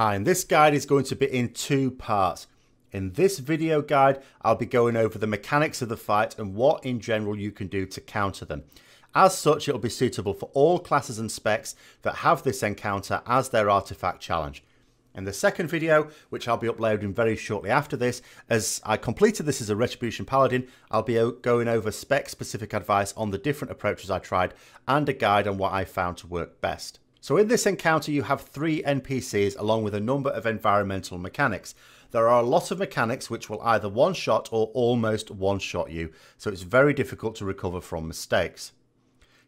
Hi, and this guide is going to be in two parts. In this video guide, I'll be going over the mechanics of the fight and what in general you can do to counter them. As such, it'll be suitable for all classes and specs that have this encounter as their artifact challenge. In the second video, which I'll be uploading very shortly after this, as I completed this as a Retribution Paladin, I'll be going over spec-specific advice on the different approaches I tried and a guide on what I found to work best. So in this encounter, you have three NPCs along with a number of environmental mechanics. There are a lot of mechanics which will either one-shot or almost one-shot you, so it's very difficult to recover from mistakes.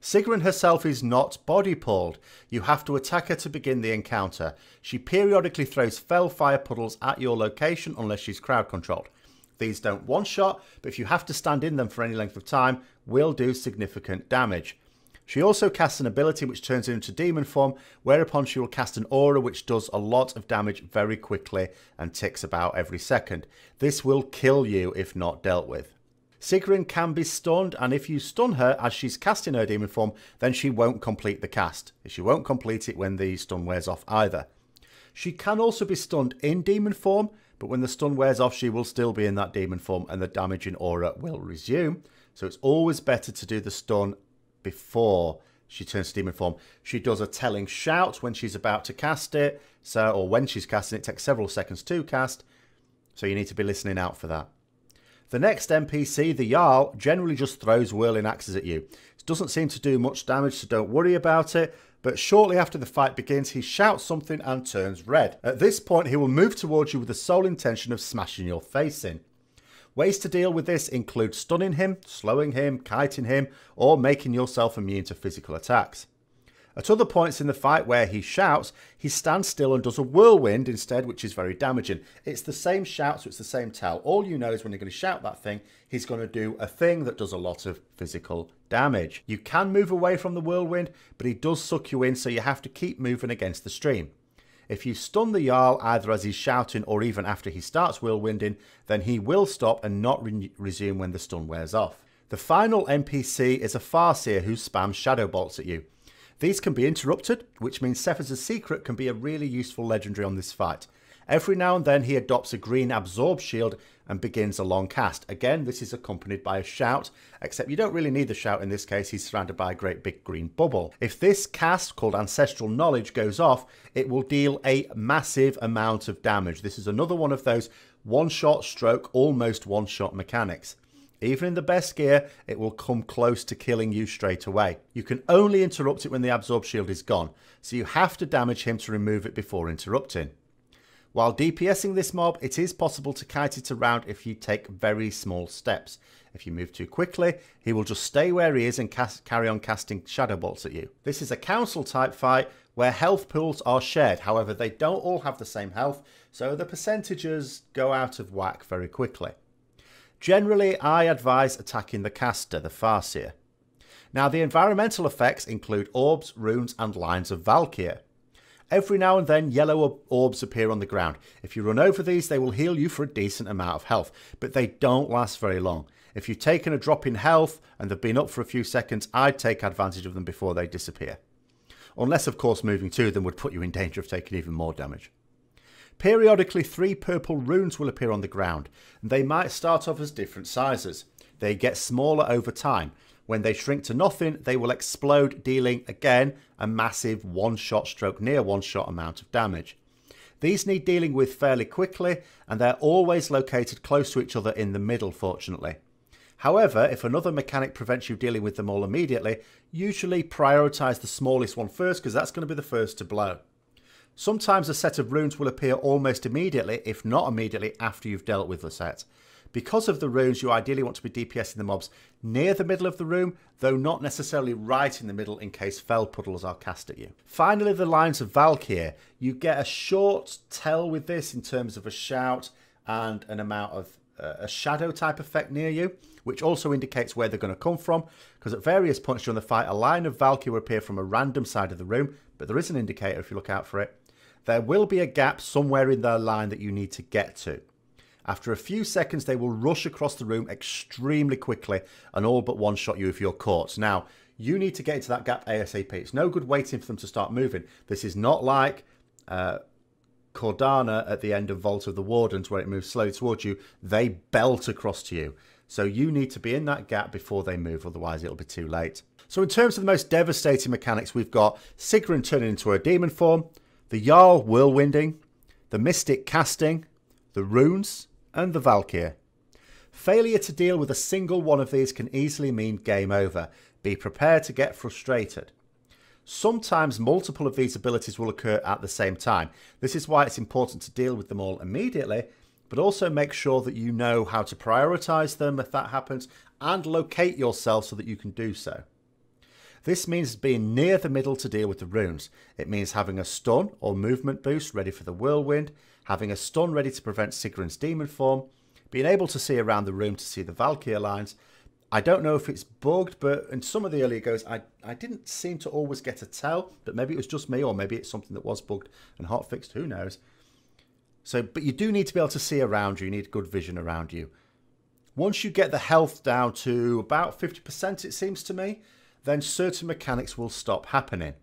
Sigryn herself is not body-pulled. You have to attack her to begin the encounter. She periodically throws fell fire puddles at your location unless she's crowd-controlled. These don't one-shot, but if you have to stand in them for any length of time, will do significant damage. She also casts an ability which turns her into demon form, whereupon she will cast an aura which does a lot of damage very quickly and ticks about every second. This will kill you if not dealt with. Sigryn can be stunned, and if you stun her as she's casting her demon form, then she won't complete the cast. She won't complete it when the stun wears off either. She can also be stunned in demon form, but when the stun wears off she will still be in that demon form and the damaging aura will resume. So it's always better to do the stun before she turns to demon form. She does a telling shout when she's about to cast it, or when she's casting it, takes several seconds to cast, so you need to be listening out for that. The next NPC, the Jarl, generally just throws whirling axes at you. It doesn't seem to do much damage, so don't worry about it, but shortly after the fight begins, he shouts something and turns red. At this point, he will move towards you with the sole intention of smashing your face in. Ways to deal with this include stunning him, slowing him, kiting him, or making yourself immune to physical attacks. At other points in the fight where he shouts, he stands still and does a whirlwind instead, which is very damaging. It's the same shout, so it's the same tell. All you know is when you're going to shout that thing, he's going to do a thing that does a lot of physical damage. You can move away from the whirlwind, but he does suck you in, so you have to keep moving against the stream. If you stun the Jarl either as he's shouting or even after he starts whirlwinding, then he will stop and not resume when the stun wears off. The final NPC is a Farseer who spams shadow bolts at you. These can be interrupted, which means Sephuz's Secret can be a really useful legendary on this fight. Every now and then he adopts a green absorb shield and begins a long cast. Again, this is accompanied by a shout, except you don't really need the shout in this case, he's surrounded by a great big green bubble. If this cast, called Ancestral Knowledge, goes off, it will deal a massive amount of damage. This is another one of those one-shot stroke, almost one-shot mechanics. Even in the best gear, it will come close to killing you straight away. You can only interrupt it when the absorb shield is gone, so you have to damage him to remove it before interrupting. While DPSing this mob, it is possible to kite it around if you take very small steps. If you move too quickly, he will just stay where he is and carry on casting shadow bolts at you. This is a council type fight where health pools are shared. However, they don't all have the same health, so the percentages go out of whack very quickly. Generally, I advise attacking the caster, the Farseer. Now, the environmental effects include orbs, runes, and lines of Valkyrie. Every now and then, yellow orbs appear on the ground. If you run over these, they will heal you for a decent amount of health, but they don't last very long. If you've taken a drop in health and they've been up for a few seconds, I'd take advantage of them before they disappear. Unless, of course, moving to them would put you in danger of taking even more damage. Periodically, three purple runes will appear on the ground. They might start off as different sizes. They get smaller over time. When they shrink to nothing, they will explode, dealing, again, a massive one-shot stroke, near one-shot amount of damage. These need dealing with fairly quickly, and they're always located close to each other in the middle, fortunately. However, if another mechanic prevents you dealing with them all immediately, usually prioritise the smallest one first, because that's going to be the first to blow. Sometimes a set of runes will appear almost immediately, if not immediately, after you've dealt with the set. Because of the runes, you ideally want to be DPSing the mobs near the middle of the room, though not necessarily right in the middle in case fell puddles are cast at you. Finally, the lines of Valkyrie. You get a short tell with this in terms of a shout and an amount of a shadow type effect near you, which also indicates where they're going to come from, because at various points during the fight, a line of Valkyrie will appear from a random side of the room, but there is an indicator if you look out for it. There will be a gap somewhere in their line that you need to get to. After a few seconds, they will rush across the room extremely quickly and all but one-shot you if you're caught. Now, you need to get into that gap ASAP. It's no good waiting for them to start moving. This is not like Cordana at the end of Vault of the Wardens, where it moves slow towards you, they belt across to you. So you need to be in that gap before they move, otherwise it'll be too late. So in terms of the most devastating mechanics, we've got Sigryn turning into a demon form, the Jarl whirlwinding, the mystic casting, the runes, and the Valkyrie. Failure to deal with a single one of these can easily mean game over. Be prepared to get frustrated. Sometimes multiple of these abilities will occur at the same time. This is why it's important to deal with them all immediately, but also make sure that you know how to prioritize them if that happens, and locate yourself so that you can do so. This means being near the middle to deal with the runes. It means having a stun or movement boost ready for the whirlwind, having a stun ready to prevent Sigryn's demon form, being able to see around the room to see the Valkyrie lines. I don't know if it's bugged, but in some of the earlier goes, I didn't seem to always get a tell, but maybe it was just me, or maybe it's something that was bugged and hotfixed, who knows. So, but you do need to be able to see around you. You need good vision around you. Once you get the health down to about 50%, it seems to me, then certain mechanics will stop happening.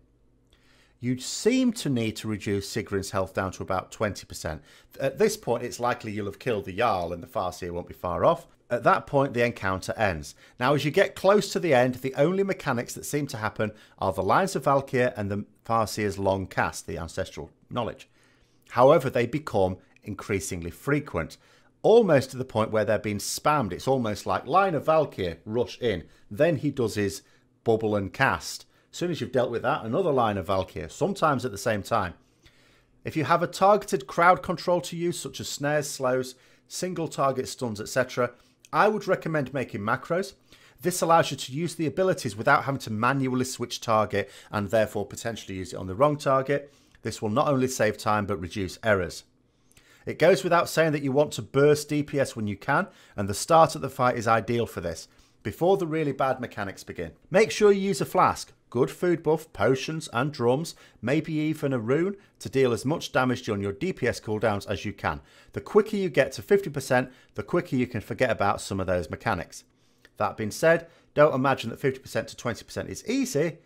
You seem to need to reduce Sigryn's health down to about 20%. At this point, it's likely you'll have killed the Jarl and the Farseer won't be far off. At that point, the encounter ends. Now, as you get close to the end, the only mechanics that seem to happen are the lines of Valkyrie and the Farseer's long cast, the Ancestral Knowledge. However, they become increasingly frequent, almost to the point where they're being spammed. It's almost like line of Valkyrie, rush in. Then he does his bubble and cast. As soon as you've dealt with that, another line of Valkyrie, sometimes at the same time. If you have a targeted crowd control to use, such as snares, slows, single target stuns, etc., I would recommend making macros. This allows you to use the abilities without having to manually switch target and therefore potentially use it on the wrong target. This will not only save time but reduce errors. It goes without saying that you want to burst DPS when you can, and the start of the fight is ideal for this, before the really bad mechanics begin. Make sure you use a flask, good food buff, potions and drums, maybe even a rune, to deal as much damage during your DPS cooldowns as you can. The quicker you get to 50%, the quicker you can forget about some of those mechanics. That being said, don't imagine that 50% to 20% is easy.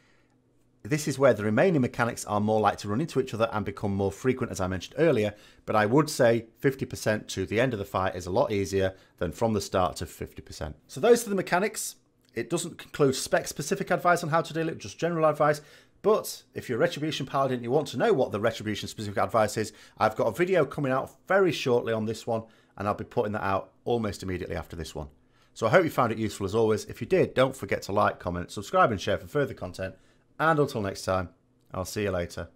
This is where the remaining mechanics are more likely to run into each other and become more frequent, as I mentioned earlier, but I would say 50% to the end of the fight is a lot easier than from the start to 50%. So those are the mechanics. It doesn't conclude spec-specific advice on how to deal it, just general advice. But if you're a Retribution Paladin and you want to know what the Retribution-specific advice is, I've got a video coming out very shortly on this one, and I'll be putting that out almost immediately after this one. So I hope you found it useful as always. If you did, don't forget to like, comment, subscribe, and share for further content. And until next time, I'll see you later.